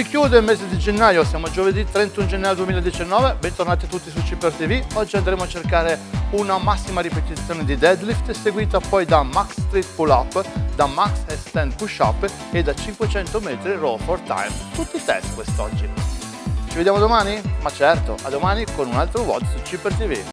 Si chiude il mese di gennaio, siamo giovedì 31 gennaio 2019, bentornati tutti su ChipperTV. Oggi andremo a cercare una massima ripetizione di deadlift seguita poi da max street pull up, da max handstand push up e da 500 metri row for time, tutti i test quest'oggi. Ci vediamo domani? Ma certo, a domani con un altro WOD su ChipperTV.